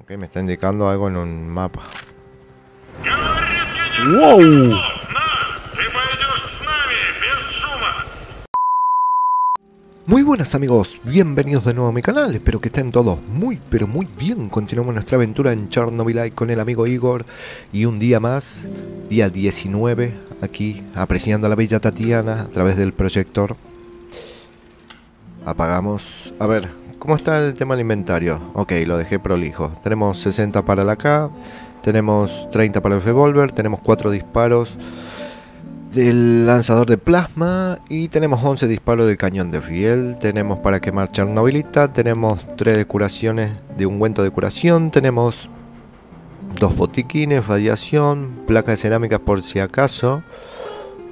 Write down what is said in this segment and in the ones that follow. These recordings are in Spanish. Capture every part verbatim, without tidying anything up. Ok, me está indicando algo en un mapa. ¡Wow! Muy buenas amigos, bienvenidos de nuevo a mi canal, espero que estén todos muy pero muy bien. Continuamos nuestra aventura en Chernobylite con el amigo Igor y un día más, día diecinueve, aquí apreciando a la bella Tatiana a través del proyector. Apagamos, a ver, ¿cómo está el tema del inventario? Ok, lo dejé prolijo, tenemos sesenta para la K, tenemos treinta para el revólver, tenemos cuatro disparos del lanzador de plasma y tenemos once disparos del cañón de riel, tenemos para quemar Chernobylita, tenemos tres de curaciones de ungüento de curación, tenemos dos botiquines, radiación, placas de cerámicas por si acaso.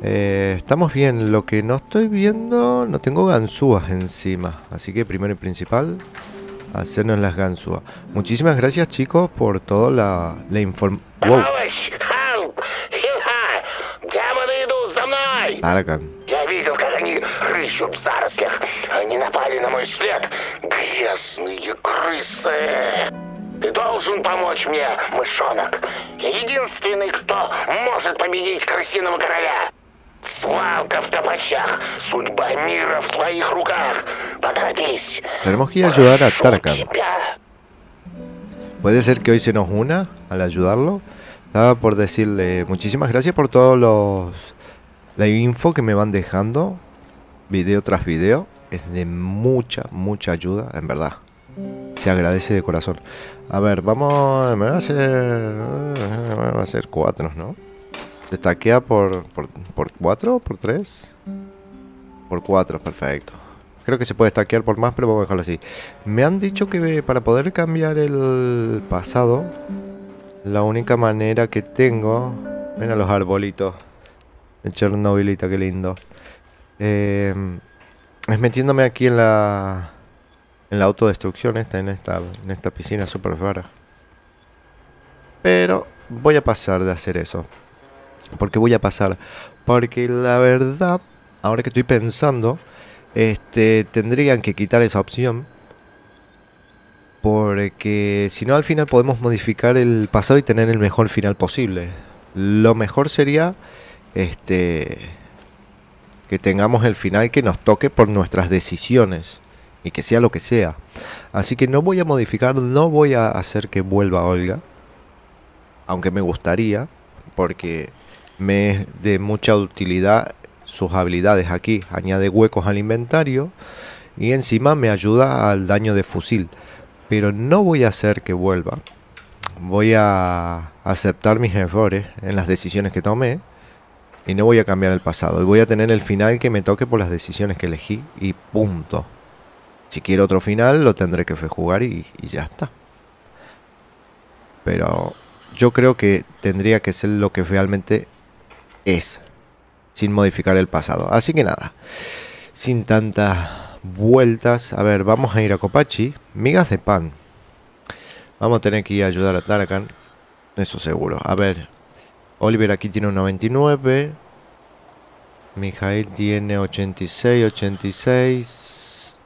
Eh, estamos bien, lo que no estoy viendo, no tengo ganzúas encima, así que primero y principal, hacernos las ganzúas. Muchísimas gracias chicos por toda la, la información. Wow. Tarakan. Tenemos que ir a ayudar a Tarakan. Puede ser que hoy se nos una al ayudarlo. Estaba por decirle muchísimas gracias por todos los... La info que me van dejando, video tras video, es de mucha, mucha ayuda, en verdad. Se agradece de corazón. A ver, vamos, me va a hacer, me va a hacer cuatro, ¿no? Destaquea por, por, por cuatro, por tres, por cuatro, perfecto. Creo que se puede destaquear por más, pero vamos a dejarlo así. Me han dicho que para poder cambiar el pasado, la única manera que tengo, miren los arbolitos. Chernobylita, qué lindo. Eh, es metiéndome aquí en la en la autodestrucción esta, en esta, en esta piscina súper rara. Pero voy a pasar de hacer eso. Porque voy a pasar. Porque la verdad, ahora que estoy pensando, este, tendrían que quitar esa opción. Porque si no al final podemos modificar el pasado y tener el mejor final posible. Lo mejor sería... Este, que tengamos el final que nos toque por nuestras decisiones y que sea lo que sea. Así que no voy a modificar, no voy a hacer que vuelva Olga, aunque me gustaría, porque me es de mucha utilidad sus habilidades aquí. Añade huecos al inventario y encima me ayuda al daño de fusil. Pero no voy a hacer que vuelva. Voy a aceptar mis errores en las decisiones que tomé. Y no voy a cambiar el pasado. Y voy a tener el final que me toque por las decisiones que elegí. Y punto. Si quiero otro final, lo tendré que rejugar y, y ya está. Pero yo creo que tendría que ser lo que realmente es. Sin modificar el pasado. Así que nada. Sin tantas vueltas. A ver, vamos a ir a Kopachi. Migas de pan. Vamos a tener que ir a ayudar a Tarakan. Eso seguro. A ver... Oliver aquí tiene un noventa y nueve. Mijail tiene ochenta y seis, ochenta y seis,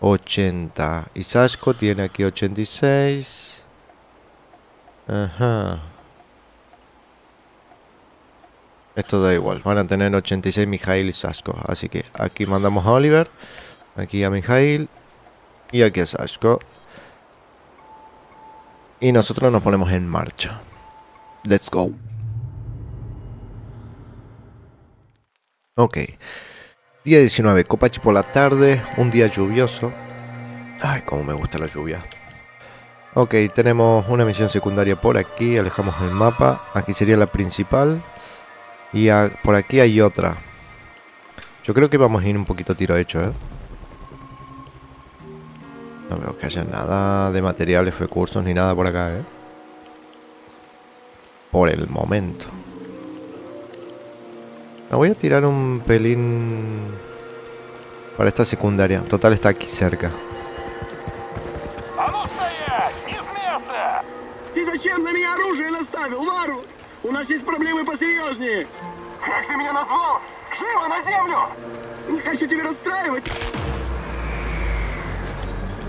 ochenta. Y Sashko tiene aquí ochenta y seis. Ajá. Esto da igual. Van a tener ochenta y seis Mijail y Sashko. Así que aquí mandamos a Oliver. Aquí a Mijail. Y aquí a Sashko. Y nosotros nos ponemos en marcha. Let's go. Ok, día diecinueve, Kopachi por la tarde, un día lluvioso. Ay, cómo me gusta la lluvia. Ok, tenemos una misión secundaria por aquí, alejamos el mapa. Aquí sería la principal. Y a, por aquí hay otra. Yo creo que vamos a ir un poquito tiro hecho, ¿eh? No veo que haya nada de materiales, recursos, ni nada por acá, ¿eh? Por el momento. La voy a tirar un pelín para esta secundaria. Total, está aquí cerca.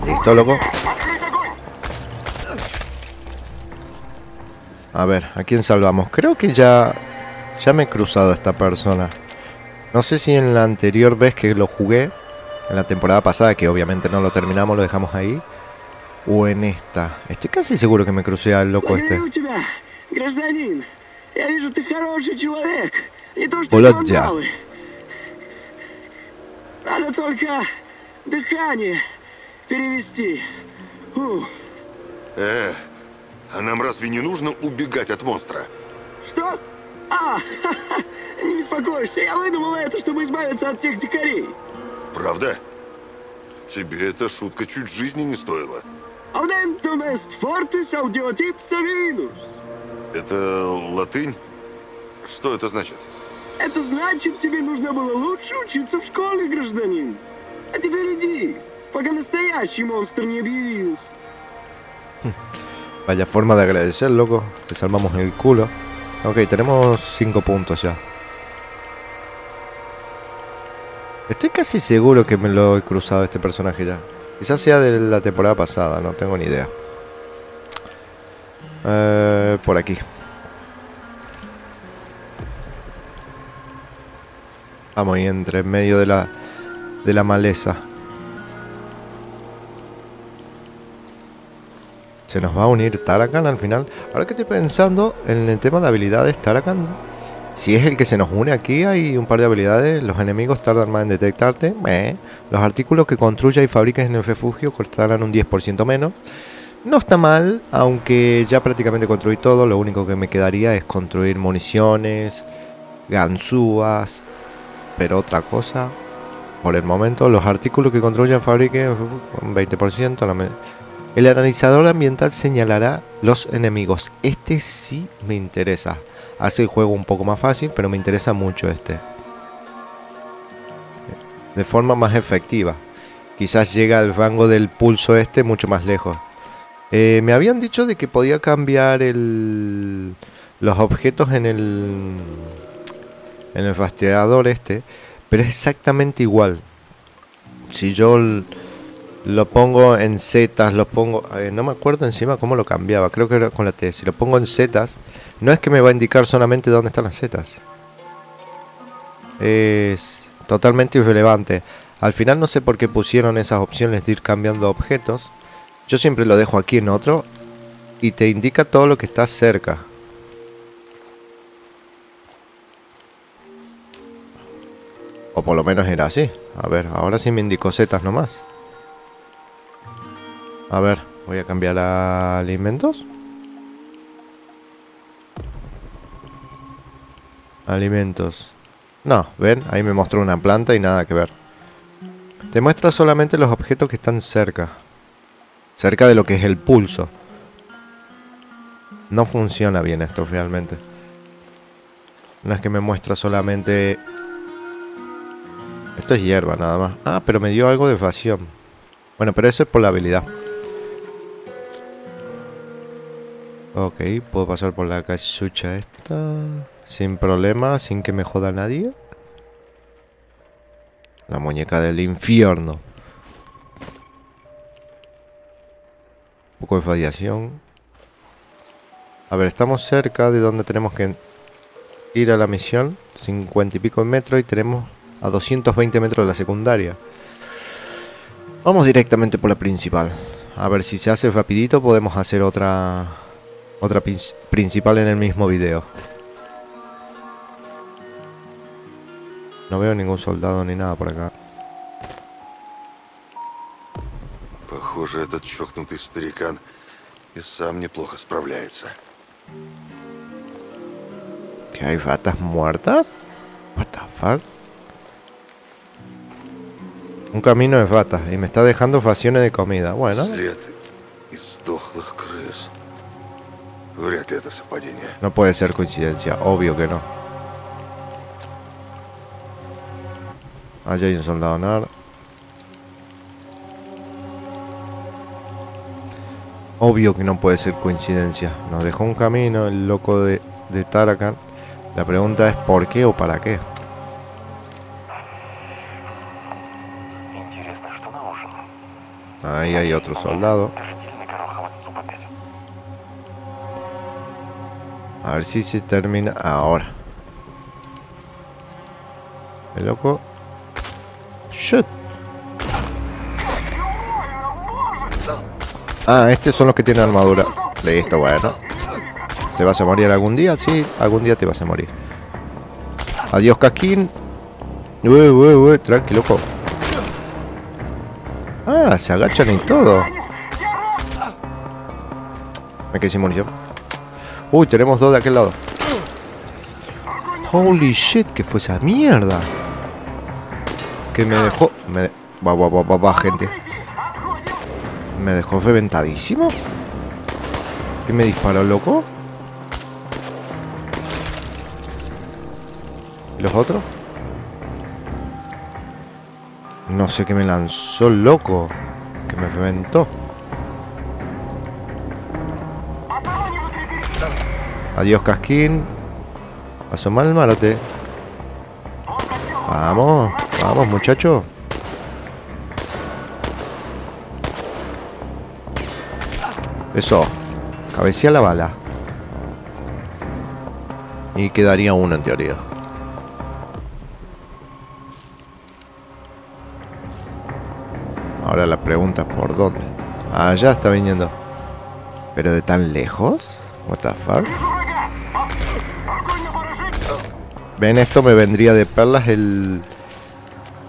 Listo, loco. A ver, ¿a quién salvamos? Creo que ya, ya me he cruzado a esta persona. No sé si en la anterior vez que lo jugué, en la temporada pasada, que obviamente no lo terminamos, lo dejamos ahí, o en esta. Estoy casi seguro que me crucé al loco este. Volodya. Eh, а нам разве не нужно убегать от монстра? Что? А, не беспокойся, я выдумала это, чтобы избавиться от тех дикарей. Правда? Тебе эта шутка чуть жизни не стоила. Это латынь? Что это значит? Это значит, тебе нужно было лучше учиться в школе, гражданин. А теперь иди, пока настоящий монстр не объявился. Vaya forma de agradecer, loco. Te salvamos el culo. Ok, tenemos cinco puntos ya. Estoy casi seguro que me lo he cruzado este personaje ya. Quizás sea de la temporada pasada, no tengo ni idea. Eh, por aquí. Vamos, y entre en medio de la, de la maleza. Se nos va a unir Tarakan al final. Ahora que estoy pensando en el tema de habilidades, Tarakan, si es el que se nos une aquí, hay un par de habilidades. Los enemigos tardan más en detectarte. Meh. Los artículos que construyas y fabriques en el refugio costarán un diez por ciento menos. No está mal, aunque ya prácticamente construí todo. Lo único que me quedaría es construir municiones, ganzúas. Pero otra cosa, por el momento, los artículos que construyan fabriquen un veinte por ciento. La El analizador ambiental señalará los enemigos. Este sí me interesa. Hace el juego un poco más fácil, pero me interesa mucho este. De forma más efectiva. Quizás llega al rango del pulso este mucho más lejos. Eh, me habían dicho de que podía cambiar el, los objetos en el, en el rastreador este. Pero es exactamente igual. Si yo... El, Lo pongo en zetas, lo pongo... Eh, no me acuerdo encima cómo lo cambiaba. Creo que era con la T. Si lo pongo en zetas, no es que me va a indicar solamente dónde están las zetas. Es totalmente irrelevante. Al final no sé por qué pusieron esas opciones de ir cambiando objetos. Yo siempre lo dejo aquí en otro. Y te indica todo lo que está cerca. O por lo menos era así. A ver, ahora sí me indicó zetas nomás. A ver, voy a cambiar a alimentos. Alimentos. No, ven, ahí me mostró una planta y nada que ver. Te muestra solamente los objetos que están cerca. Cerca de lo que es el pulso. No funciona bien esto realmente. No es que me muestra solamente... Esto es hierba nada más. Ah, pero me dio algo de evasión. Bueno, pero eso es por la habilidad. Ok, puedo pasar por la casucha esta sin problema, sin que me joda nadie. La muñeca del infierno. Un poco de radiación. A ver, estamos cerca de donde tenemos que ir a la misión. cincuenta y pico de metros y tenemos a doscientos veinte metros de la secundaria. Vamos directamente por la principal. A ver si se hace rapidito, podemos hacer otra... Otra principal en el mismo video. No veo ningún soldado ni nada por acá. Похоже, этот чокнутый старикан и сам неплохо справляется. ¿Qué hay ratas muertas? What the fuck? Un camino de ratas y me está dejando raciones de comida. Bueno. No puede ser coincidencia, obvio que no. Allá hay un soldado nar. Obvio que no puede ser coincidencia. Nos dejó un camino el loco de, de Tarakan. La pregunta es ¿por qué o para qué? Ahí hay otro soldado. A ver si se termina ahora. El loco. Shit. Ah, estos son los que tienen armadura. Listo, bueno. ¿Te vas a morir algún día? Sí, algún día te vas a morir. Adiós, casquín. Uy, uy, uy, tranqui, loco. Ah, se agachan y todo. Me quedé sin munición. Uy, tenemos dos de aquel lado. Holy shit, que fue esa mierda. Que me dejó. Me de... va, va, va, va, va, gente. Me dejó reventadísimo. ¿Qué me disparó, loco? ¿Y los otros? No sé qué me lanzó, loco. Que me reventó. Adiós, casquín. Asoma el marote. Vamos, vamos, muchacho. Eso. Cabecea la bala. Y quedaría uno en teoría. Ahora la pregunta es por dónde. Allá está viniendo. ¿Pero de tan lejos? What the fuck? Ven, esto me vendría de perlas el,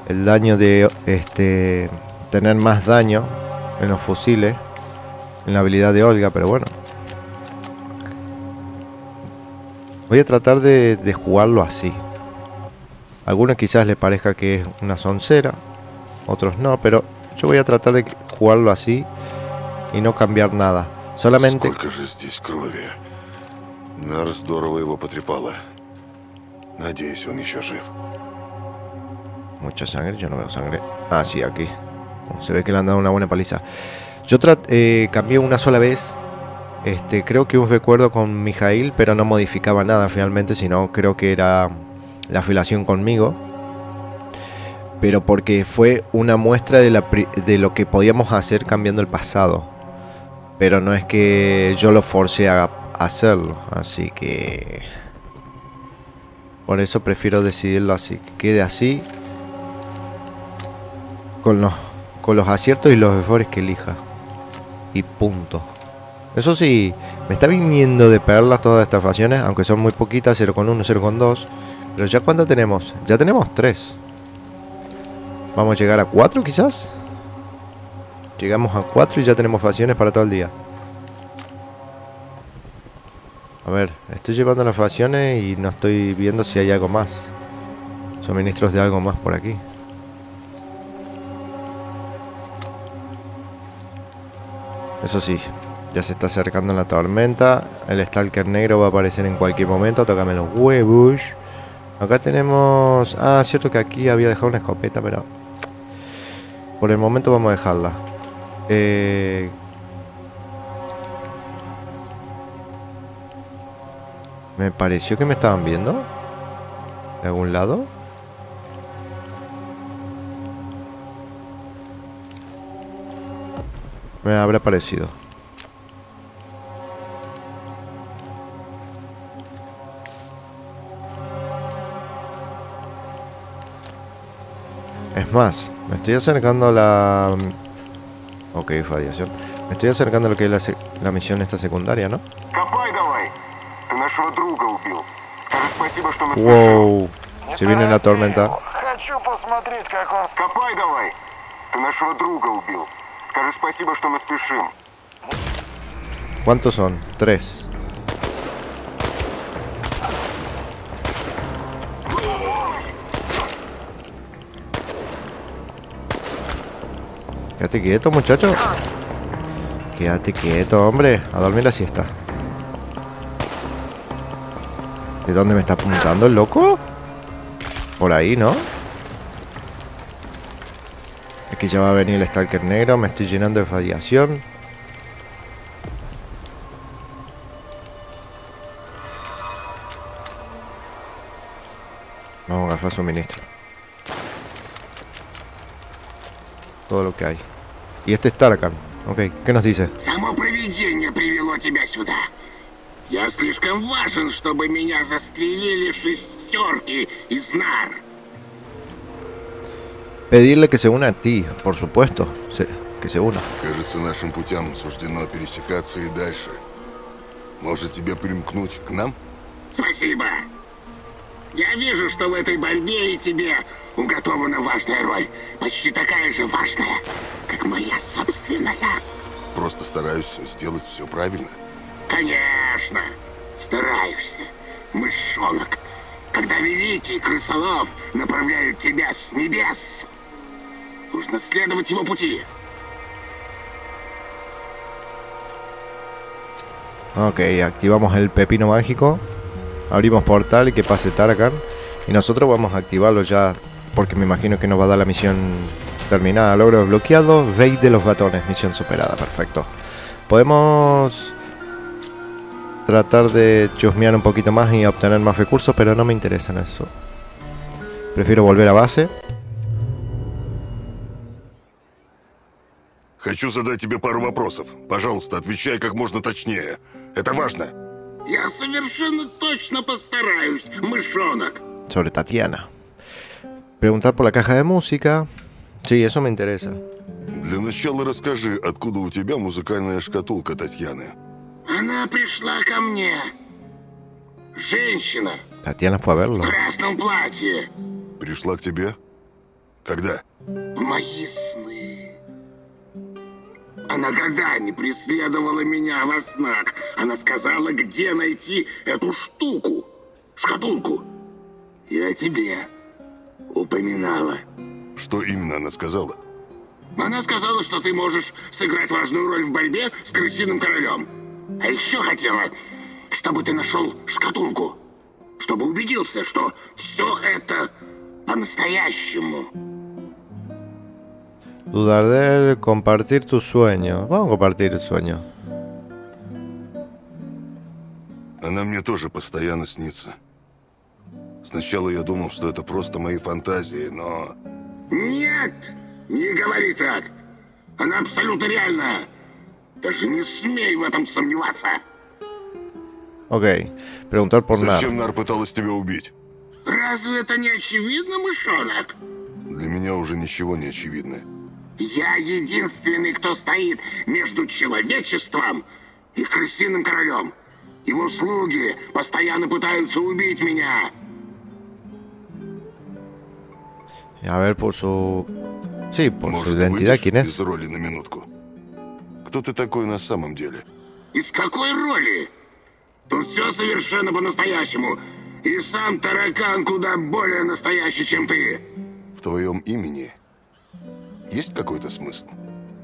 el daño de este tener más daño en los fusiles, en la habilidad de Olga, pero bueno. Voy a tratar de, de jugarlo así. A algunos quizás les parezca que es una soncera, otros no, pero yo voy a tratar de jugarlo así y no cambiar nada. Solamente... Надеюсь, он еще жив. Mucha sangre, yo no veo sangre. Ah, sí, aquí. Se ve que le han dado una buena paliza. Yo traté, eh, cambié una sola vez. Este, creo que un recuerdo con Mijail, pero no modificaba nada finalmente, sino creo que era la afiliación conmigo. Pero porque fue una muestra de, la de lo que podíamos hacer cambiando el pasado. Pero no es que yo lo forcé a hacerlo, así que... Por eso prefiero decidirlo así, que quede así con los, con los aciertos y los errores que elija. Y punto. Eso sí, me está viniendo de perlas todas estas facciones, aunque son muy poquitas, cero coma uno, cero coma dos. Pero ya ¿cuánto tenemos? Ya tenemos tres. ¿Vamos a llegar a cuatro quizás? Llegamos a cuatro y ya tenemos facciones para todo el día. A ver, estoy llevando las facciones y no estoy viendo si hay algo más. Suministros de algo más por aquí. Eso sí, ya se está acercando la tormenta. El Stalker Negro va a aparecer en cualquier momento. Tócame los huevos. Acá tenemos... Ah, cierto que aquí había dejado una escopeta, pero... Por el momento vamos a dejarla. Eh... Me pareció que me estaban viendo. ¿De algún lado? Me habrá parecido. Es más, me estoy acercando a la... Ok, radiación. Me estoy acercando a lo que es la, se... la misión esta secundaria, ¿no? Wow, se viene la tormenta. ¿Cuántos son? Tres. Quédate quieto, muchacho. Quédate quieto, hombre. A dormir la siesta. ¿De dónde me está apuntando el loco? Por ahí, ¿no? Aquí ya va a venir el Stalker Negro. Me estoy llenando de radiación. Vamos a agarrar suministro. Todo lo que hay. Y este es Tarakan. Ok, ¿qué nos dice? Я слишком важен, чтобы меня застрелили шестерки из нар. Pedirle que se una a ti, por supuesto, que se una. Кажется, нашим путям суждено пересекаться и дальше. Может, тебе примкнуть к нам? Спасибо. Я вижу, что в этой борьбе и тебе уготована важная роль, почти такая же важная, как моя собственная. Просто стараюсь сделать все правильно. Конечно, стараешься, мышонок, когда великий крысолов направляет тебя с небес. Нужно следовать его пути. Ok, activamos el pepino mágico. Abrimos portal y que pase Tarakan. Y nosotros vamos a activarlo ya, porque me imagino que nos va a dar la misión terminada. Logro desbloqueado, rey de los batones, misión superada, perfecto. Podemos tratar de chusmear un poquito más y obtener más recursos, pero no me interesa en eso. Prefiero volver a base. Хочу задать тебе пару вопросов. Пожалуйста, отвечай как можно точнее. Это важно. Я совершенно точно постараюсь, мышонок. Sobre Tatiana. Preguntar por la caja de música. Sí, eso me interesa. Для начала расскажи, откуда у тебя музыкальная шкатулка Татьяны. Она пришла ко мне. Женщина. Tatiana fue a verlo. В красном платье. Пришла к тебе? Когда? В мои сны. Она годами преследовала меня во снах. Она сказала, где найти эту штуку, шкатулку. Я тебе упоминала. Что именно она сказала? Она сказала, что ты можешь сыграть важную роль в борьбе с крысиным королем. А еще хотела, чтобы ты нашел шкатулку. Чтобы убедился, что все это по-настоящему. Dudar de él, compartir tus sueños. Vamos a compartir el sueño. Она мне тоже постоянно снится. Сначала я думал, что это просто мои фантазии, но... Нет! Не говори так! Она абсолютно реальна! Даже не смей в этом сомневаться! Окей. Preguntar por Нар. Зачем Нар пыталась тебя убить? Разве это не очевидно, мышонок? Для меня уже ничего не очевидно. Я единственный, кто стоит между человечеством и крысиным королем. Его слуги постоянно пытаются убить меня. A ver, por su... Sí, por su identidad, ¿quién es? Из роли на минутку. Кто ты такой на самом деле? Из какой роли? Тут все совершенно по-настоящему. И сам таракан куда более настоящий, чем ты. В твоем имени... ¿Есть какой-то смысл?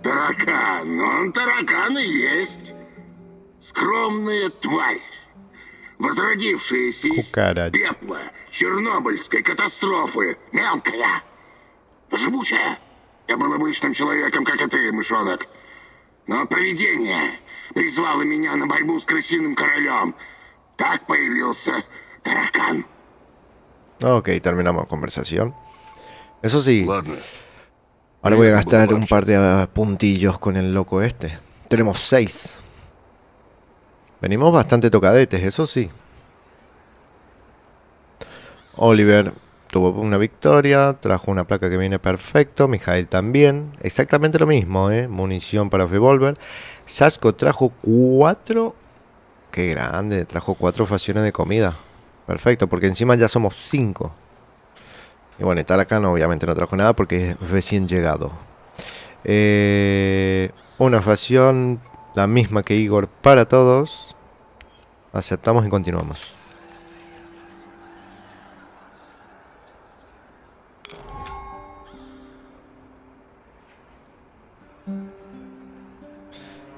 Таракан, он таракан и есть. Скромная тварь, возродившаяся из пепла чернобыльской катастрофы. Мелкая, живучая. Я был обычным человеком, как и ты, мышонок. Но провидение призвало меня на борьбу с крысиным королем. Так появился таракан. Ok, terminamos conversación. Eso sí. Ладно. Ahora voy a gastar un par de puntillos con el loco este. Tenemos seis. Venimos bastante tocadetes, eso sí. Oliver tuvo una victoria, trajo una placa que viene perfecto. Mijail también. Exactamente lo mismo, ¿eh? Munición para revólver. Sashko trajo cuatro. ¡Qué grande! Trajo cuatro facciones de comida. Perfecto, porque encima ya somos cinco. Y bueno, Tarakan obviamente no trajo nada porque es recién llegado. Eh, una facción, la misma que Igor para todos. Aceptamos y continuamos.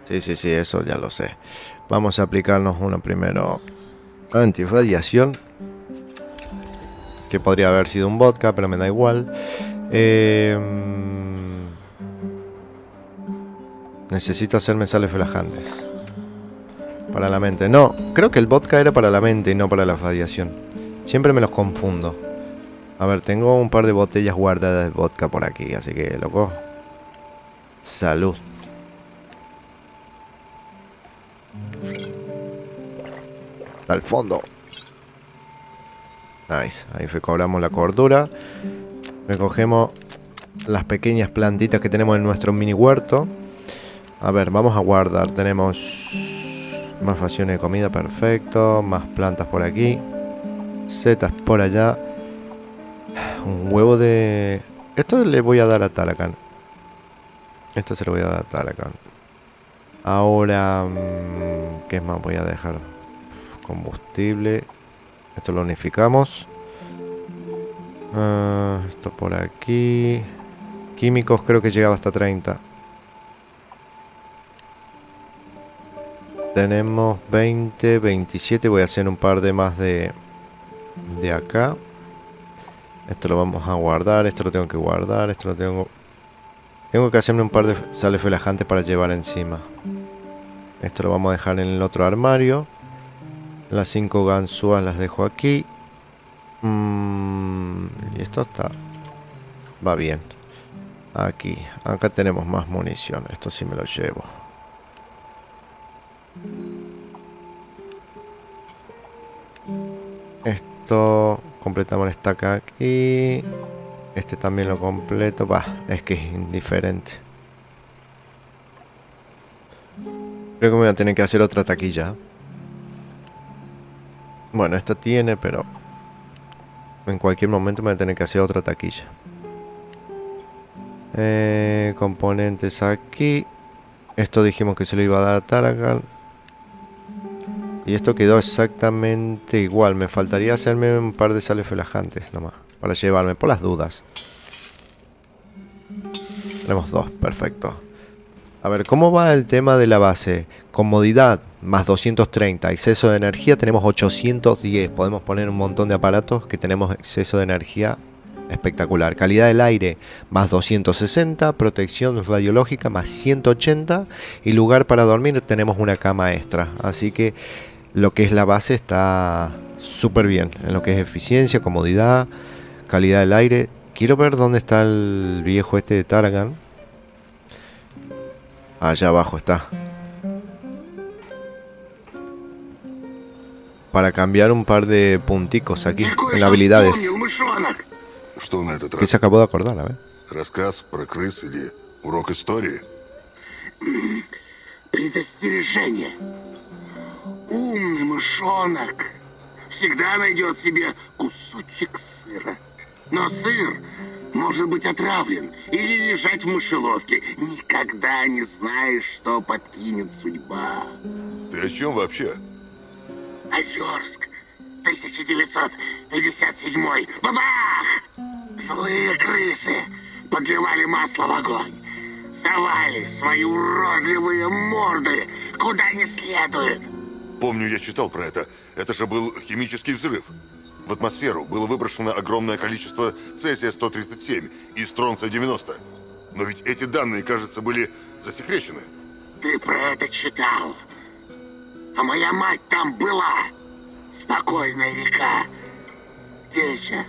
Sí, sí, sí, eso ya lo sé. Vamos a aplicarnos una primero antirradiación. Que podría haber sido un vodka, pero me da igual. Eh, necesito hacer mensajes relajantes. Para la mente. No, creo que el vodka era para la mente y no para la radiación. Siempre me los confundo. A ver, tengo un par de botellas guardadas de vodka por aquí, así que, loco. Salud. hasta el fondo. Nice, ahí recobramos la cordura. Recogemos las pequeñas plantitas que tenemos en nuestro mini huerto. A ver, vamos a guardar. Tenemos más raciones de comida, perfecto. Más plantas por aquí. Setas por allá. Un huevo de... Esto le voy a dar a Tarakan. Esto se lo voy a dar a Tarakan. Ahora... ¿Qué más voy a dejar? Combustible. Esto lo unificamos. Uh, esto por aquí. Químicos creo que llegaba hasta treinta. Tenemos veinte, veintisiete. Voy a hacer un par de más de, de acá. Esto lo vamos a guardar. Esto lo tengo que guardar. Esto lo tengo... Tengo que hacerme un par de sales relajantes para llevar encima. Esto lo vamos a dejar en el otro armario. Las cinco ganzúas las dejo aquí. Mm, y esto está... Va bien. Aquí. Acá tenemos más munición. Esto sí me lo llevo. Esto... Completamos esta acá aquí. Este también lo completo. Va, es que es indiferente. Creo que me voy a tener que hacer otra taquilla. Bueno, esta tiene, pero... En cualquier momento me voy a tener que hacer otra taquilla. Eh, componentes aquí. Esto dijimos que se lo iba a dar a Tarakan. Y esto quedó exactamente igual. Me faltaría hacerme un par de sales relajantes nomás. Para llevarme, por las dudas. Tenemos dos, perfecto. A ver, ¿cómo va el tema de la base? Comodidad, más doscientos treinta. Exceso de energía, tenemos ochocientos diez. Podemos poner un montón de aparatos que tenemos exceso de energía espectacular. Calidad del aire, más doscientos sesenta. Protección radiológica, más ciento ochenta. Y lugar para dormir, tenemos una cama extra. Así que lo que es la base está súper bien. En lo que es eficiencia, comodidad, calidad del aire. Quiero ver dónde está el viejo este de Tarakan. Allá abajo está. Para cambiar un par de punticos aquí en habilidades. ¿Qué se acabó de acordar? A ver. Может быть отравлен или лежать в мышеловке. Никогда не знаешь, что подкинет судьба. Ты о чем вообще? Озерск, тысяча девятьсот пятьдесят седьмой. Бабах! Злые крысы подливали масло в огонь. Совали свои уродливые морды куда не следует. Помню, я читал про это. Это же был химический взрыв. В атмосферу было выброшено огромное количество Цезия сто тридцать семь и Стронция девяносто. Но ведь эти данные, кажется, были засекречены. Ты про это читал. А моя мать там была. Спокойная река. Теча.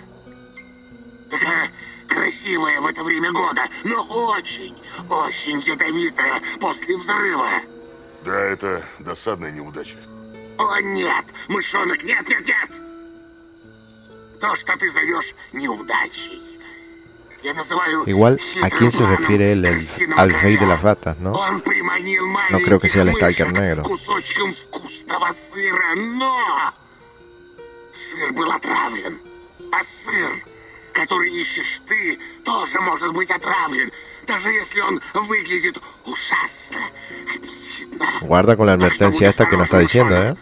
Такая красивая в это время года, но очень, очень ядовитая после взрыва. Да, это досадная неудача. О, нет, мышонок, нет, нет, нет! Igual, ¿a quién se refiere él? El, al rey de las ratas, ¿no? No creo que sea el Stalker Negro. Guarda con la advertencia esta que nos está diciendo, ¿eh?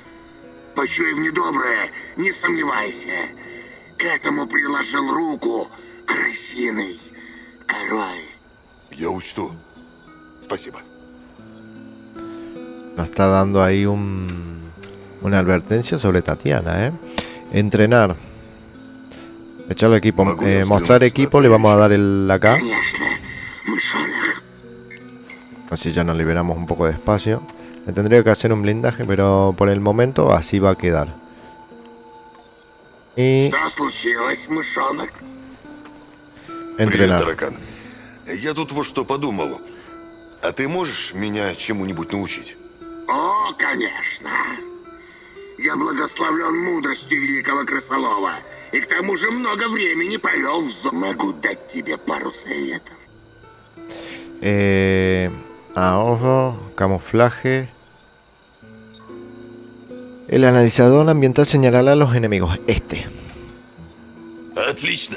К этому приложил руку крысиный король. Я учту. Спасибо. Nos está dando ahí un, una advertencia sobre Tatiana, ¿eh? Entrenar. Echarle equipo. Eh, mostrar equipo. Le vamos a dar el acá. Así ya nos liberamos un poco de espacio. Le tendría que hacer un blindaje, pero por el momento así va a quedar. Y... Entrenar. Я тут вот что подумал. А ты можешь меня чему-нибудь научить? О, конечно. Я благословлен мудростью великого крысолова. И к тому же много времени провел в зоне. Могу дать тебе пару советов. Eh, ahorro, camuflaje. El analizador ambiental señalará a los enemigos. Este. Отлично.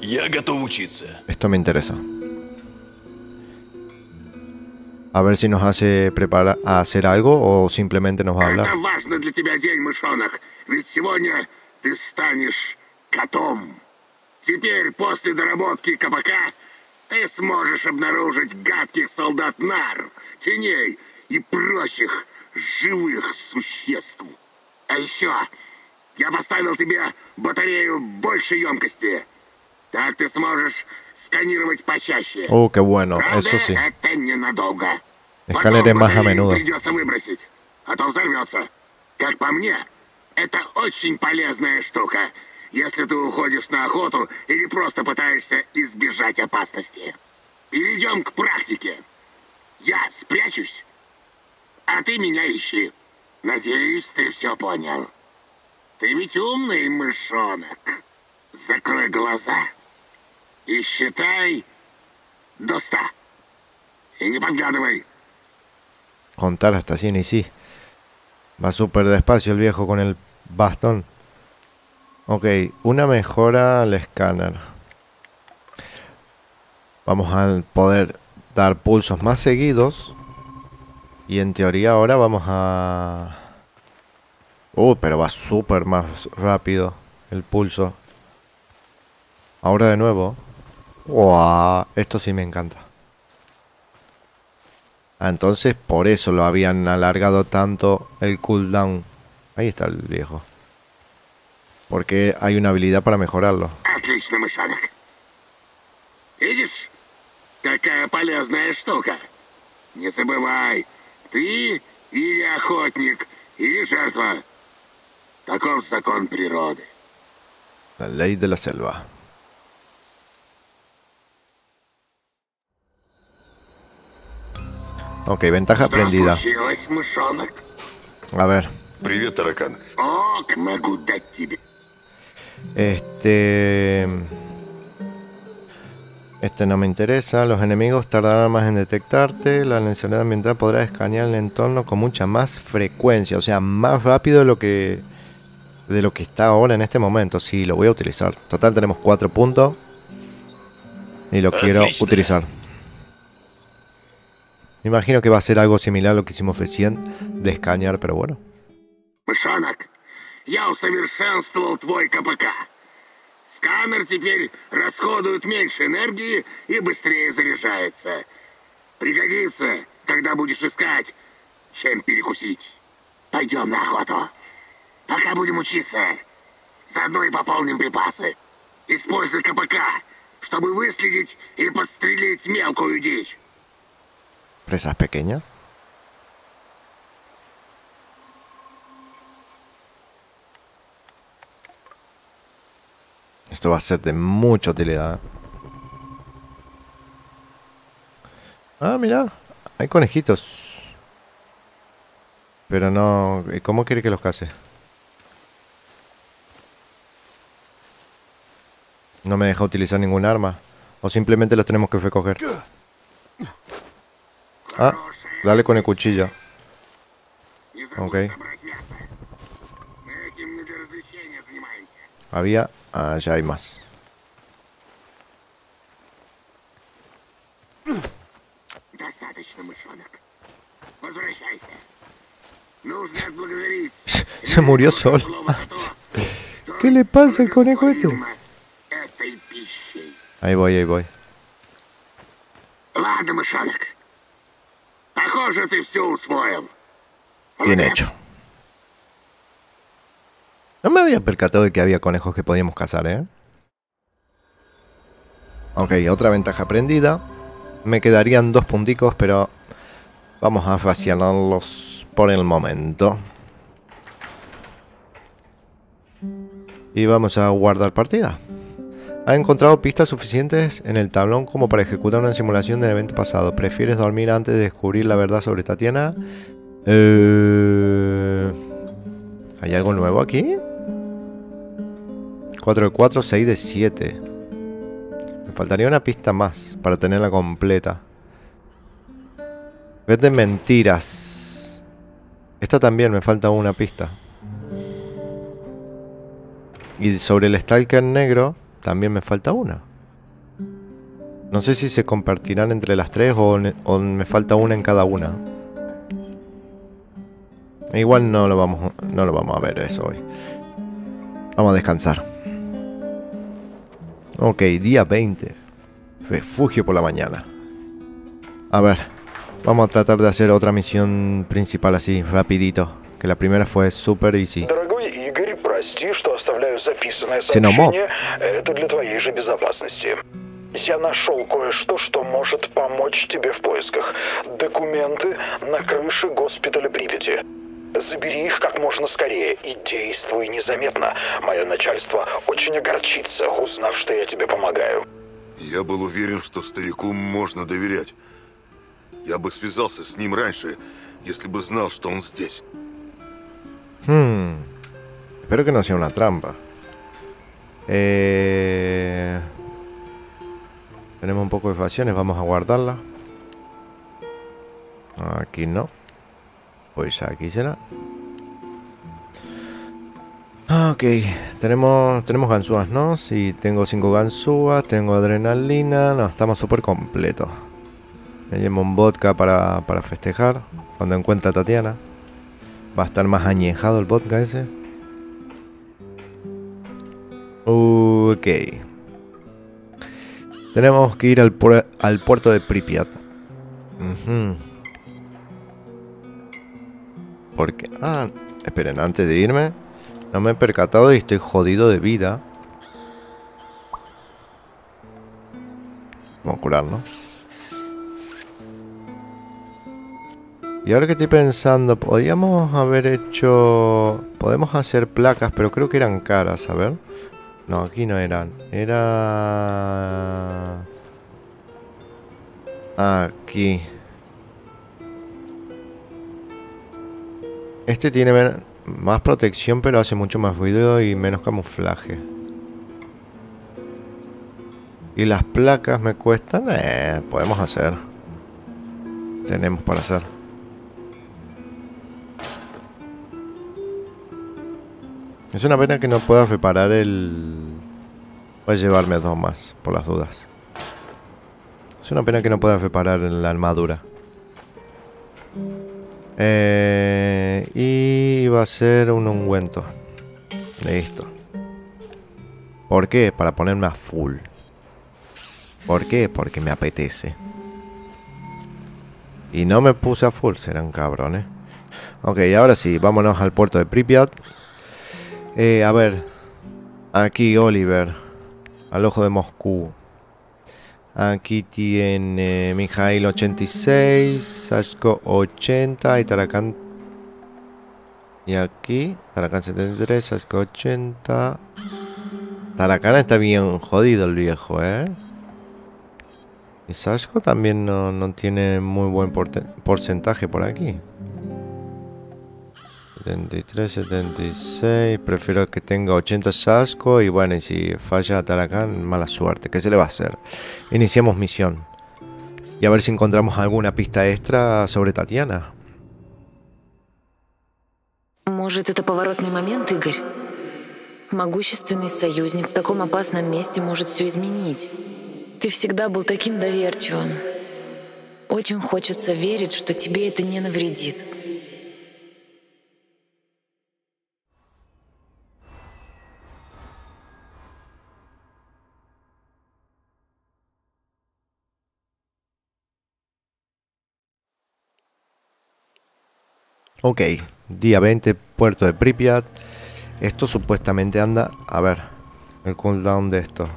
Я готов учиться. Esto me interesa. A ver si nos hace preparar a hacer algo o simplemente nos va a hablar. Oh, qué bueno, eso sí. Escáneres más a menudo. Contar hasta cien y sí. Va súper despacio el viejo con el bastón. Ok, una mejora al escáner. Vamos a poder dar pulsos más seguidos. Y en teoría ahora vamos a... Uh, pero va súper más rápido el pulso. Ahora de nuevo. Wow, esto sí me encanta. Ah, entonces por eso lo habían alargado tanto el cooldown. Ahí está el viejo. Porque hay una habilidad para mejorarlo. Отлично, мышонок. Видишь? Какая полезная штука. Не забывай, ты или охотник, или жертва. Таков закон природы. La ley de la selva. Ok, ventaja aprendida. A ver. Este... Este no me interesa. Los enemigos tardarán más en detectarte. La necesidad ambiental podrá escanear el entorno con mucha más frecuencia. O sea, más rápido de lo que... De lo que está ahora en este momento. Sí, lo voy a utilizar. Total, tenemos cuatro puntos. Y lo quiero utilizar. Me imagino que va a ser algo similar a lo que hicimos recién de escanear, pero bueno. Мышонок, я усовершенствовал твой КПК. Сканер теперь расходует меньше энергии и быстрее заряжается. Пригодится, когда будешь искать, чем перекусить. Пойдем на охоту. Пока будем учиться. Заодно и пополним припасы. Используй КПК, чтобы выследить и подстрелить мелкую дичь. Presas pequeñas. Esto va a ser de mucha utilidad. Ah, mira, hay conejitos. Pero no, ¿cómo quiere que los case? No me deja utilizar ningún arma. O simplemente los tenemos que recoger. Ah, dale con el cuchillo. Ok. Había... Ah, ya hay más. Se murió solo. ¿Qué le pasa al conejo este? Ahí voy, ahí voy. Bien hecho. No me había percatado de que había conejos que podíamos cazar, ¿eh? Ok, otra ventaja aprendida. Me quedarían dos punticos, pero vamos a racionarlos por el momento. Y vamos a guardar partida. Ha encontrado pistas suficientes en el tablón como para ejecutar una simulación del evento pasado. ¿Prefieres dormir antes de descubrir la verdad sobre Tatiana? Eh... ¿Hay algo nuevo aquí? cuatro de cuatro, seis de siete. Me faltaría una pista más para tenerla completa. Red de mentiras. Esta también me falta una pista. Y sobre el Stalker Negro también me falta una. No sé si se compartirán entre las tres o, o me falta una en cada una. Igual no lo vamos, no lo vamos a ver eso hoy. Vamos a descansar. Ok, día veinte. Refugio por la mañana. A ver, vamos a tratar de hacer otra misión principal así, rapidito. Que la primera fue super easy. Se nomó. Я нашел кое-что, что может помочь тебе в поисках. Документы на крыше госпиталя Припяти. Забери их как можно скорее и действуй незаметно. Мое начальство очень огорчится, узнав, что я тебе помогаю. Я был уверен, что старику можно доверять. Я бы связался с ним раньше, если бы знал, что он здесь. Хм. Espero que no sea una trampa. Eh... Tenemos un poco de facciones, vamos a guardarlas. Aquí no. Pues aquí será. Ok, tenemos tenemos ganzúas, ¿no? Sí, tengo cinco ganzúas, tengo adrenalina. No, estamos súper completos. Me llevo un vodka para, para festejar. Cuando encuentre a Tatiana. Va a estar más añejado el vodka ese. Ok. Tenemos que ir al, pu al puerto de Pripyat. Uh-huh. Porque... Ah, esperen, antes de irme. No me he percatado y estoy jodido de vida. Vamos a curarnos. Y ahora que estoy pensando, podríamos haber hecho... Podemos hacer placas, pero creo que eran caras, a ver... No, aquí no eran. Era... Aquí. Este tiene más protección, pero hace mucho más ruido y menos camuflaje. ¿Y las placas me cuestan? Eh, podemos hacer. Tenemos para hacer. Es una pena que no pueda reparar el... Voy a llevarme dos más, por las dudas. Es una pena que no pueda reparar la armadura. Eh... Y va a ser un ungüento. Listo. ¿Por qué? Para ponerme a full. ¿Por qué? Porque me apetece. Y no me puse a full, serán cabrones. Ok, ahora sí, vámonos al puerto de Pripyat. Eh, a ver, aquí Oliver, al ojo de Moscú. Aquí tiene Mijail ochenta y seis, Sashko ochenta y Tarakan. Y aquí, Tarakan setenta y tres, Sashko ochenta. Tarakan está bien jodido el viejo, ¿eh? Y Sashko también no, no tiene muy buen porcentaje por aquí. setenta y tres, setenta y seis, prefiero que tenga ochenta Sashko y bueno, y si falla Tarakan, mala suerte, ¿qué se le va a hacer? Iniciamos misión y a ver si encontramos alguna pista extra sobre Tatiana. Может, это поворотный момент, Игорь? Могущественный союзник в таком опасном месте может все изменить. Ты всегда был таким доверчивым. Очень хочется верить, что тебе это не навредит. Ok, día veinte, puerto de Pripyat. Esto supuestamente anda... A ver, el cooldown de esto.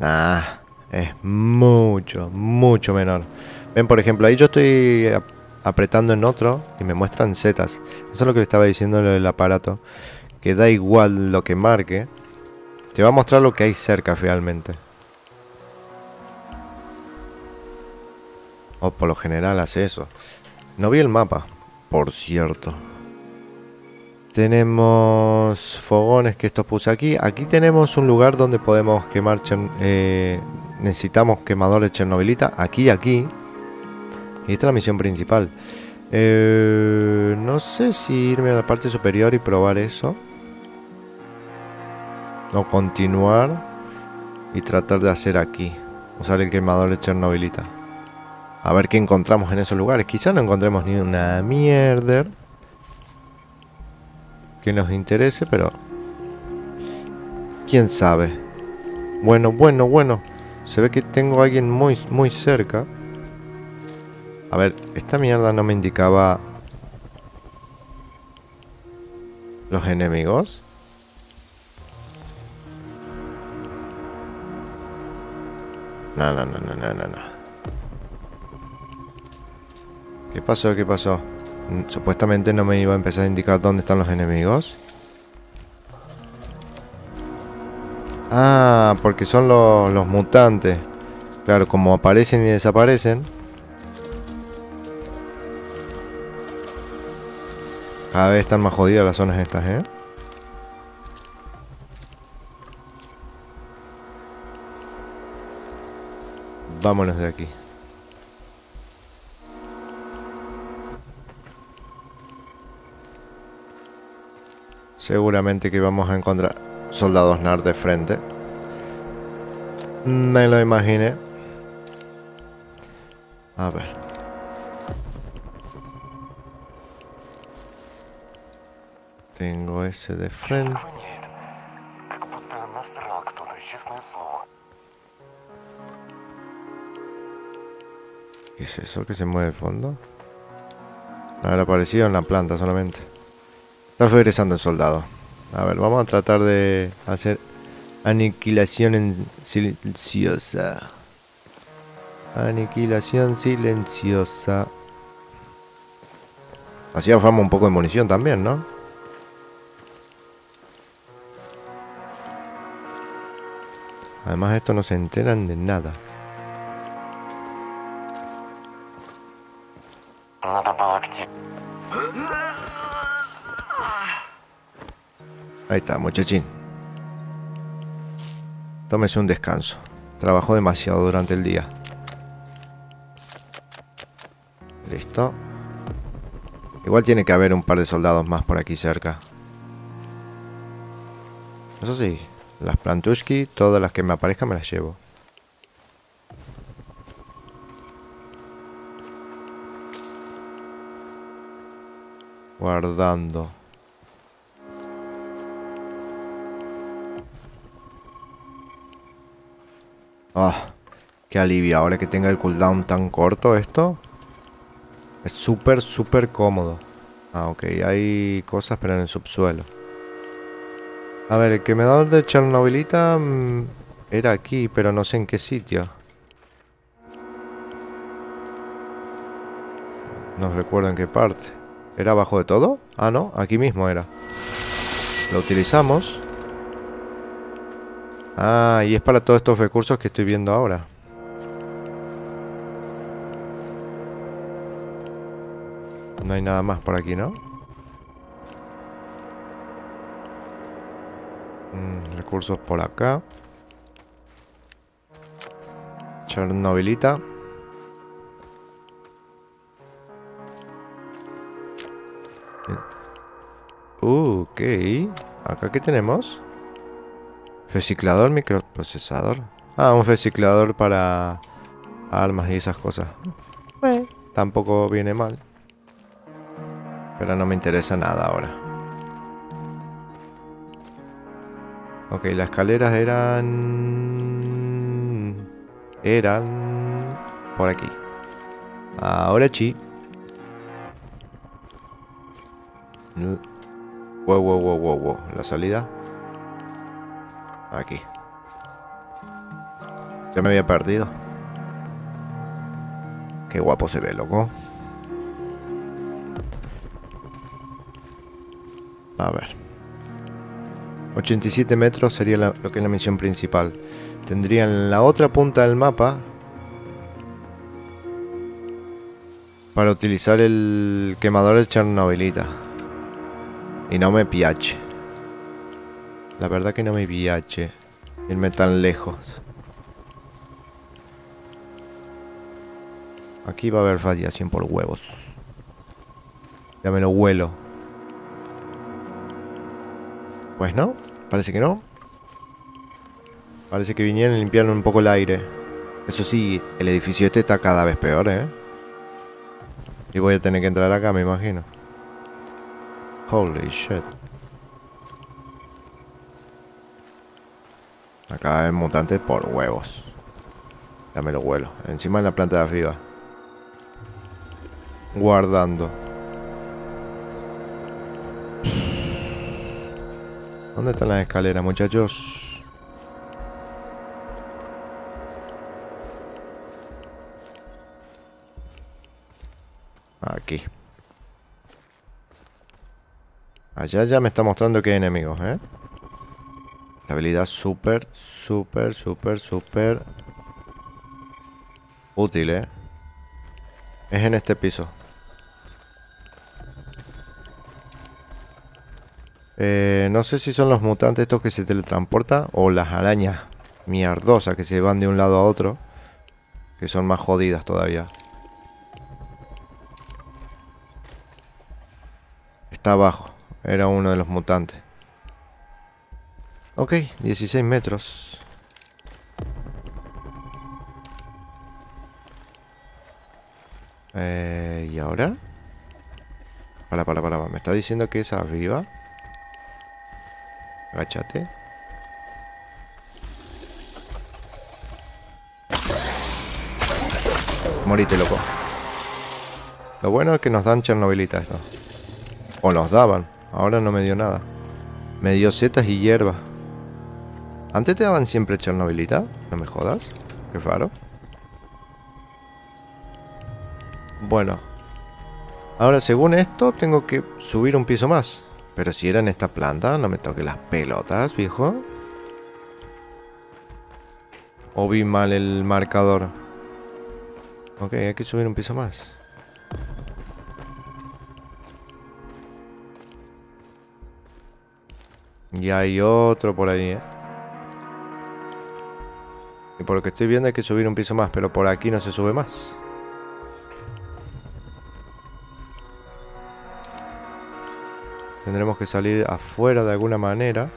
Ah, es mucho, mucho menor. Ven, por ejemplo, ahí yo estoy apretando en otro y me muestran zetas. Eso es lo que le estaba diciendo lo del aparato. Que da igual lo que marque. Te va a mostrar lo que hay cerca realmente. O por lo general hace eso. No vi el mapa. Por cierto. Tenemos fogones que estos puse aquí. Aquí tenemos un lugar donde podemos quemar... Eh, necesitamos quemadores chernobylita. Aquí y aquí. Y esta es la misión principal. Eh, no sé si irme a la parte superior y probar eso. O continuar y tratar de hacer aquí. Usar el quemador de Chernobylita. A ver qué encontramos en esos lugares. Quizá no encontremos ni una mierda que nos interese, pero... ¿quién sabe? Bueno, bueno, bueno. Se ve que tengo a alguien muy, muy cerca. A ver, esta mierda no me indicaba... los enemigos. No, no, no, no, no, no, no. ¿Qué pasó? ¿Qué pasó? Supuestamente no me iba a empezar a indicar dónde están los enemigos. Ah, porque son los, los mutantes. Claro, como aparecen y desaparecen. Cada vez están más jodidas las zonas estas, ¿eh? Vámonos de aquí. Seguramente que vamos a encontrar soldados N A R de frente. Me lo imaginé. A ver. Tengo ese de frente. ¿Qué es eso que se mueve el fondo? Habrá aparecido en la planta solamente. Está regresando el soldado. A ver, vamos a tratar de hacer aniquilación silenciosa. Aniquilación silenciosa. Así ahorramos un poco de munición también, ¿no? Además estos no se enteran de nada. Ahí está, muchachín. Tómese un descanso. Trabajó demasiado durante el día. Listo. Igual tiene que haber un par de soldados más por aquí cerca. Eso sí, las plantushki, todas las que me aparezcan me las llevo. Guardando. Ah, oh, qué alivio, ahora que tenga el cooldown tan corto esto. Es súper, súper cómodo. Ah, ok, hay cosas pero en el subsuelo. A ver, el quemador de Chernobylita mmm, era aquí, pero no sé en qué sitio. No recuerdo en qué parte. ¿Era abajo de todo? Ah, no, aquí mismo era. Lo utilizamos. Ah, y es para todos estos recursos que estoy viendo ahora. No hay nada más por aquí, ¿no? Mm, recursos por acá. Chernobylita. Uh, ok. ¿Acá qué tenemos? Reciclador, microprocesador. Ah, un reciclador para armas y esas cosas. Eh, tampoco viene mal. Pero no me interesa nada ahora. Ok, las escaleras eran... Eran... por aquí. Ahora sí. Wow, wow, wow, wow, wow. La salida... aquí. Ya me había perdido. Qué guapo se ve, loco. A ver. ochenta y siete metros sería la, lo que es la misión principal. Tendrían la otra punta del mapa para utilizar el quemador de Chernobylita. Y no me piace. La verdad que no me piace irme tan lejos. Aquí va a haber radiación por huevos. Ya me lo huelo. Pues no, parece que no. Parece que vinieron y limpiaron un poco el aire. Eso sí, el edificio este está cada vez peor, ¿eh? Y voy a tener que entrar acá, me imagino. Holy shit. Acá hay mutantes por huevos. Ya me lo huelo. Encima en la planta de arriba. Guardando. ¿Dónde están las escaleras, muchachos? Aquí. Allá ya me está mostrando que hay enemigos, ¿eh? Esta habilidad súper, súper, súper, súper útil, ¿eh? Es en este piso. Eh, no sé si son los mutantes estos que se teletransportan o las arañas mierdosas que se van de un lado a otro, que son más jodidas todavía. Está abajo, era uno de los mutantes. Ok, dieciséis metros. Eh, ¿Y ahora? Para, para, para, me está diciendo que es arriba. Agáchate. Morite, loco. Lo bueno es que nos dan Chernobylita esto. O nos daban. Ahora no me dio nada. Me dio setas y hierba. ¿Antes te daban siempre Chernobylita? No me jodas. Qué raro. Bueno. Ahora según esto tengo que subir un piso más. Pero si era en esta planta, no me toque las pelotas, viejo. O vi mal el marcador. Ok, hay que subir un piso más. Y hay otro por ahí, ¿eh? Y por lo que estoy viendo hay que subir un piso más, pero por aquí no se sube más. Tendremos que salir afuera de alguna manera.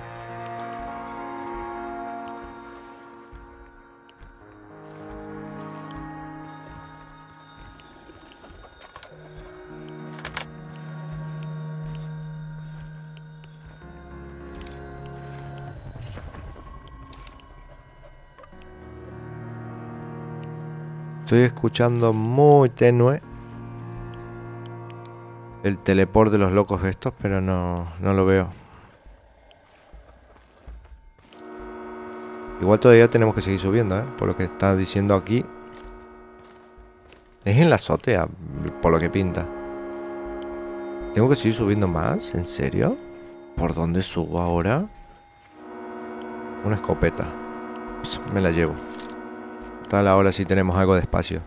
Estoy escuchando muy tenue el teleport de los locos estos, pero no, no lo veo. Igual todavía tenemos que seguir subiendo, ¿eh? Por lo que está diciendo aquí. Es en la azotea, por lo que pinta. ¿Tengo que seguir subiendo más? ¿En serio? ¿Por dónde subo ahora? Una escopeta. Pues me la llevo. Tal ahora sí tenemos algo de espacio.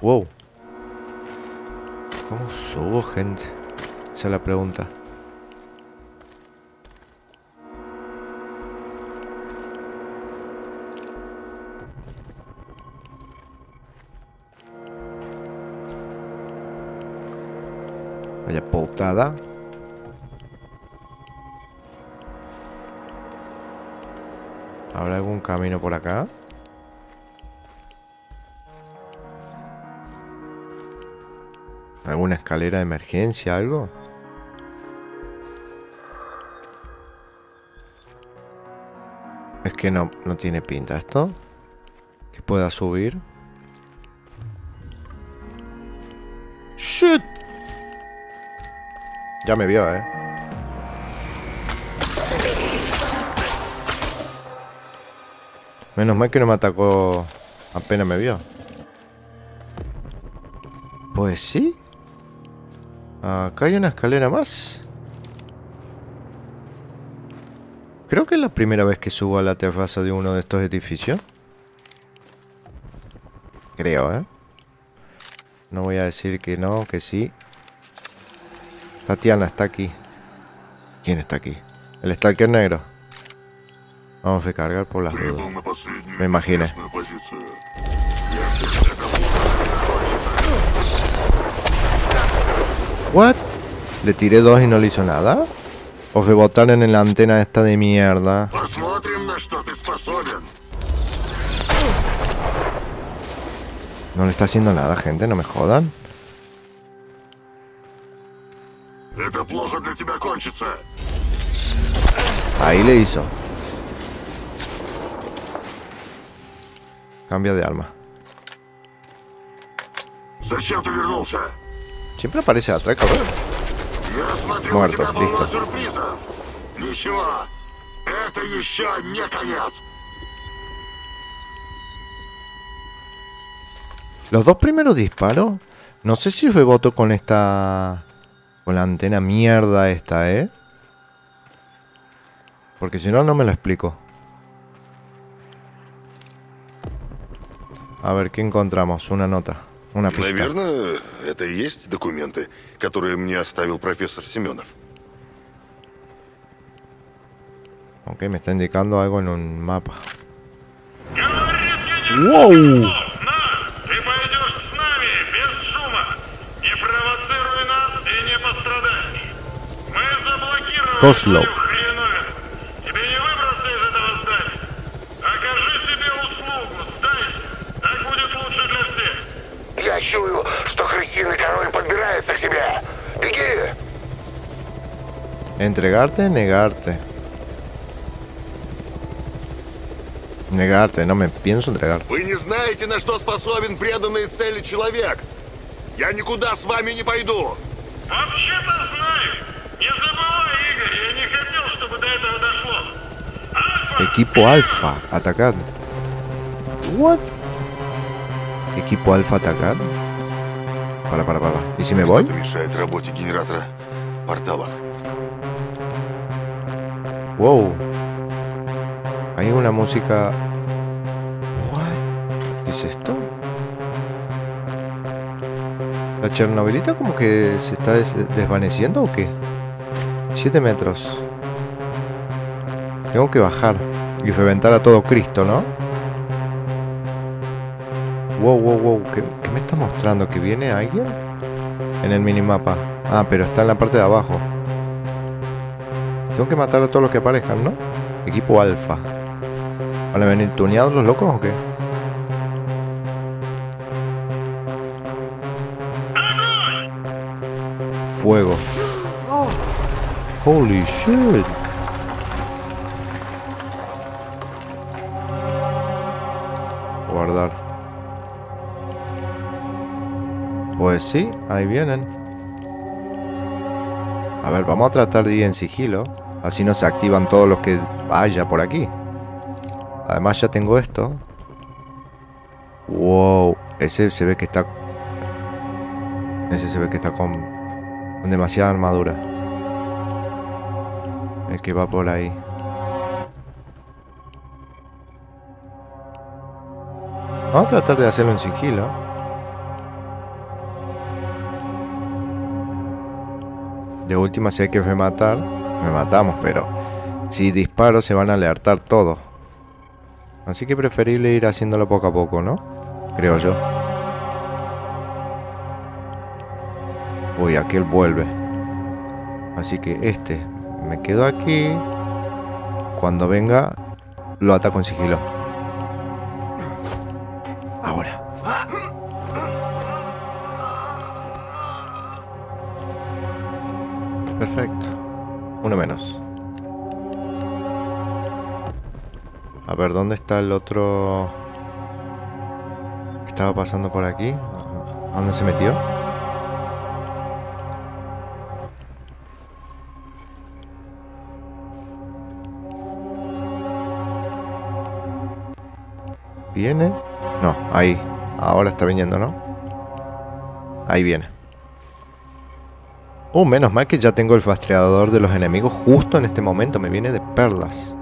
Wow. ¿Cómo subo, gente? Esa es la pregunta. Vaya pautada. ¿Habrá algún camino por acá? ¿Alguna escalera de emergencia? ¿Algo? Es que no, no tiene pinta esto. Que pueda subir. ¡Shit! Ya me vio, ¿eh? Menos mal que no me atacó apenas me vio. Pues sí. Acá hay una escalera más. Creo que es la primera vez que subo a la terraza de uno de estos edificios. Creo, ¿eh? No voy a decir que no, que sí. Tatiana está aquí. ¿Quién está aquí? El Stalker Negro. Vamos a cargar por las dudas. Me imaginé. What? Le tiré dos y no le hizo nada. O rebotaron en la antena esta de mierda. No le está haciendo nada, gente, no me jodan. Ahí le hizo. Cambia de arma. Siempre aparece atrás, cabrón. Muerto, listo. Los dos primeros disparos. No sé si reboto con esta... Con la antena mierda esta, ¿eh? Porque si no, no me lo explico. A ver, ¿qué encontramos? Una nota. Una pista. Наверное, это и есть документы, которые мне оставил профессор Семенов. Ok, me está indicando algo en un mapa. ¡Wow! Koslov. Entregarte, negarte. Negarte, no me pienso entregar. Вы не знаете, на что способен преданный цели человек. Я никуда с вами не пойду. Вообще-то знаю. Не забывай, Игорь, я не хотел, чтобы до этого дошло. Альфа, Equipo Alfa, atacad. What? Equipo Alfa, atacad. Para, para, para. ¿Y si me voy? Что-то мешает работе генератора порталов. Wow. Hay una música... What? ¿Qué es esto? ¿La Chernobylita como que se está des desvaneciendo o qué? siete metros. Tengo que bajar y reventar a todo Cristo, ¿no? Wow, wow, wow. ¿Qué, qué me está mostrando? ¿Que viene alguien? En el minimapa. Ah, pero está en la parte de abajo. Tengo que matar a todos los que aparezcan, ¿no? Equipo Alfa. ¿Van a venir tuneados los locos o qué? Fuego. Holy shit. Guardar. Pues sí, ahí vienen. A ver, vamos a tratar de ir en sigilo. Así no se activan todos los que vaya por aquí. Además ya tengo esto. Wow. Ese se ve que está... Ese se ve que está con, con demasiada armadura. El que va por ahí. Vamos a tratar de hacerlo en sigilo. De última, si hay que rematar, me matamos, pero si disparo se van a alertar todos. Así que preferible ir haciéndolo poco a poco, ¿no? Creo yo. Uy, aquel vuelve. Así que este, me quedo aquí. Cuando venga, lo ataco en sigilo. Ahora. Perfecto. Uno menos. A ver, ¿dónde está el otro? ¿Qué estaba pasando por aquí? ¿A dónde se metió? ¿Viene? No, ahí. Ahora está viniendo, ¿no? Ahí viene. Uh, menos mal que ya tengo el rastreador de los enemigos justo en este momento. Me viene de perlas.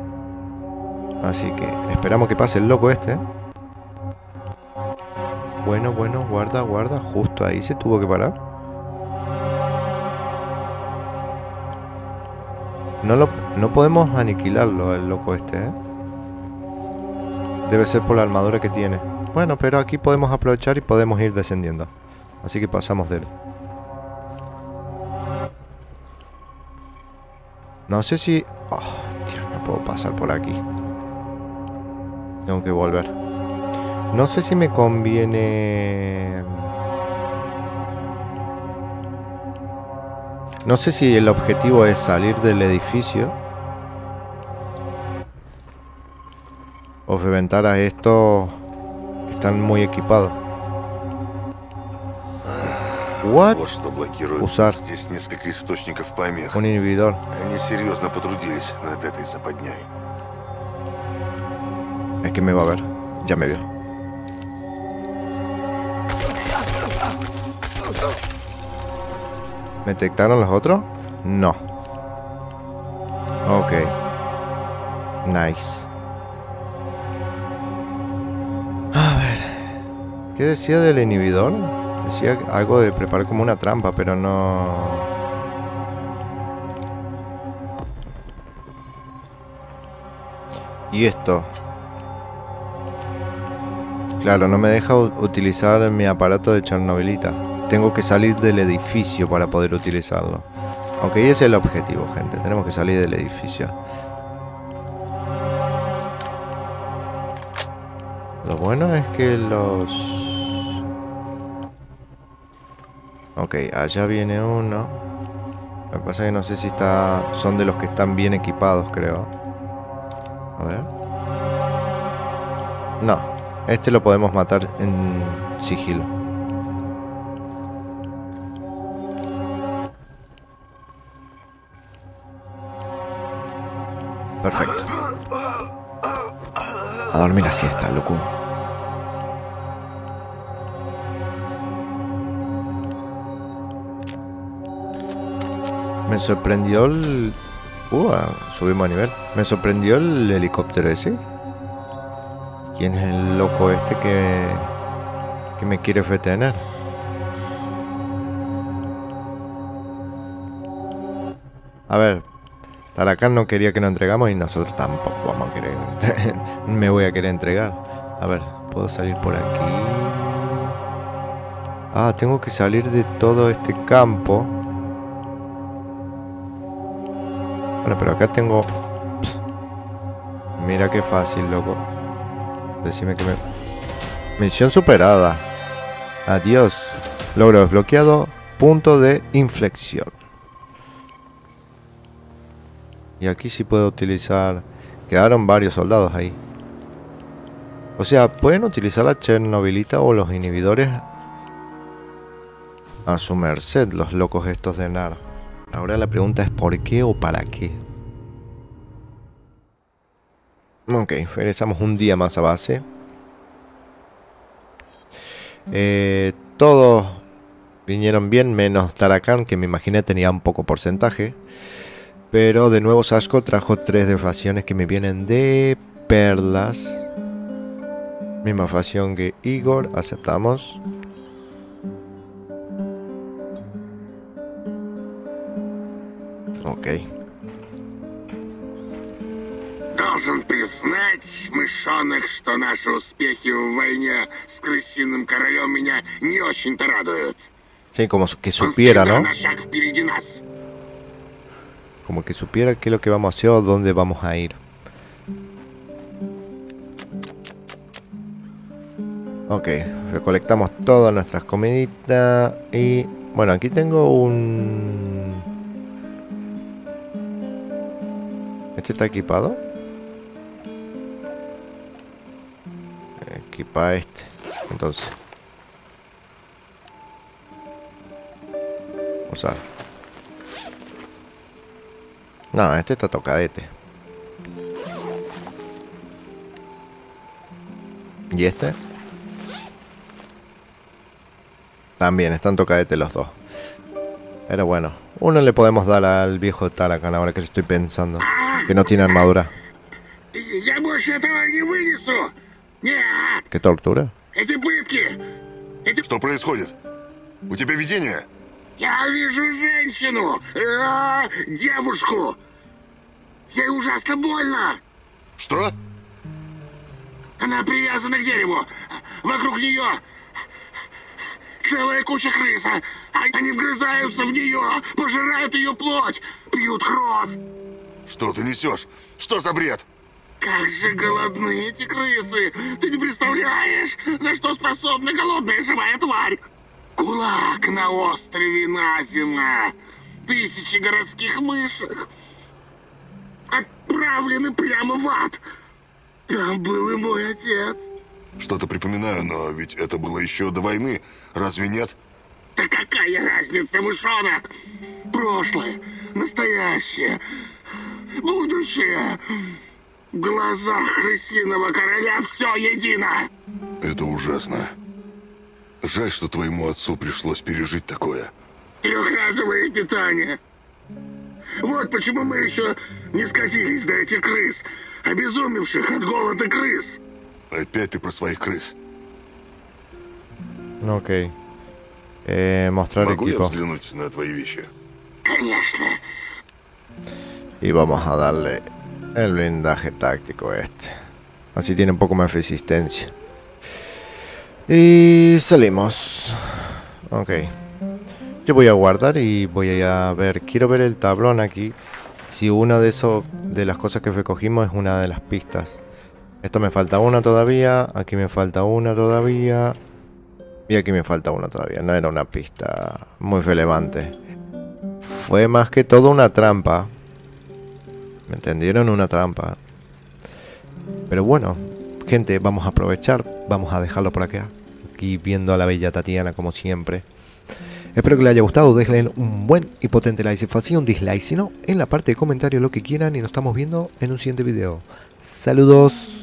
Así que esperamos que pase el loco este. Bueno, bueno, guarda, guarda. Justo ahí se tuvo que parar. No, lo, no podemos aniquilarlo, el loco este, ¿eh? Debe ser por la armadura que tiene. Bueno, pero aquí podemos aprovechar y podemos ir descendiendo. Así que pasamos de él. No sé si... Oh, tío, no puedo pasar por aquí. Tengo que volver. No sé si me conviene... No sé si el objetivo es salir del edificio o reventar a estos que están muy equipados. What? Usar un inhibidor. Es que me va a ver. Ya me vio. ¿Me detectaron los otros? No. Ok. Nice. A ver. ¿Qué decía del inhibidor? Decía algo de preparar como una trampa, pero no... ¿Y esto? Claro, no me deja utilizar mi aparato de Chernobylita. Tengo que salir del edificio para poder utilizarlo. Ok, ese es el objetivo, gente. Tenemos que salir del edificio. Lo bueno es que los... Ok, allá viene uno. Lo que pasa es que no sé si está... son de los que están bien equipados, creo. A ver. No, este lo podemos matar en sigilo. Perfecto. A dormir la siesta, loco. Me sorprendió el... Uh, subimos a nivel. Me sorprendió el helicóptero ese. ¿Quién es el loco este que... que me quiere retener? A ver. Tarakan no quería que nos entregamos y nosotros tampoco vamos a querer... me voy a querer entregar. A ver, ¿puedo salir por aquí? Ah, tengo que salir de todo este campo. Bueno, pero acá tengo... Pss. Mira qué fácil, loco. Decime que me... Misión superada. Adiós. Logro desbloqueado. Punto de inflexión. Y aquí sí puedo utilizar... Quedaron varios soldados ahí. O sea, pueden utilizar la Chernobylita o los inhibidores a su merced, los locos estos de Nar. Ahora la pregunta es ¿por qué o para qué? Ok, regresamos un día más a base. Eh, todos vinieron bien, menos Tarakan, que me imaginé tenía un poco porcentaje. Pero de nuevo Sashko trajo tres de facciones que me vienen de perlas. Misma facción que Igor, aceptamos. Ok. Должен признать, мышонок, что наши успехи в войне с крысиным королем меня не очень-то радуют. Sí, como que supiera, ¿no? Como que supiera qué es lo que vamos a hacer o dónde vamos a ir. Ok, recolectamos todas nuestras comiditas y... Bueno, aquí tengo un... ¿Este está equipado? Equipa este. Entonces. Usar. No, este está tocadete. ¿Y este? También están tocadete los dos. Pero bueno. Uno le podemos dar al viejo Tarakan ahora que lo estoy pensando. Que no tiene armadura. ¡Qué tortura! Эти... Что происходит? У тебя видение? Я вижу женщину! А-а-а, девушку! Ей ужасно больно! Что? Она привязана к дереву! Вокруг нее целая куча крыс! Они вгрызаются в нее, пожирают ее плоть, пьют кровь! Что ты несешь? Что за бред? Как же голодны эти крысы! Ты не представляешь, на что способна голодная живая тварь! Кулак на острове Назина! Тысячи городских мышек отправлены прямо в ад! Там был и мой отец. Что-то припоминаю, но ведь это было еще до войны, разве нет? Да какая разница, мышонок? Прошлое, настоящее, будущее. В глазах крысиного короля все едино. Это ужасно. Жаль, что твоему отцу пришлось пережить такое. Трехразовое питание. Вот почему мы еще не скатились до этих крыс, обезумевших от голода крыс. Опять ты про своих крыс. Окей. Eh, mostrar Могу equipo. Взглянуть на твои вещи? Конечно. Y vamos a darle el blindaje táctico este. Así tiene un poco más resistencia. Y salimos. Ok. Yo voy a guardar y voy a ver. Quiero ver el tablón aquí. Si una de esos, de las cosas que recogimos es una de las pistas. Esto me falta una todavía. Aquí me falta una todavía. Y aquí me falta una todavía. No era una pista muy relevante. Fue más que todo una trampa. ¿Me entendieron? Una trampa. Pero bueno. Gente, vamos a aprovechar, vamos a dejarlo por acá, aquí viendo a la bella Tatiana como siempre. Espero que les haya gustado, déjenle un buen y potente like si fue así, un dislike si no, en la parte de comentarios lo que quieran y nos estamos viendo en un siguiente video. Saludos.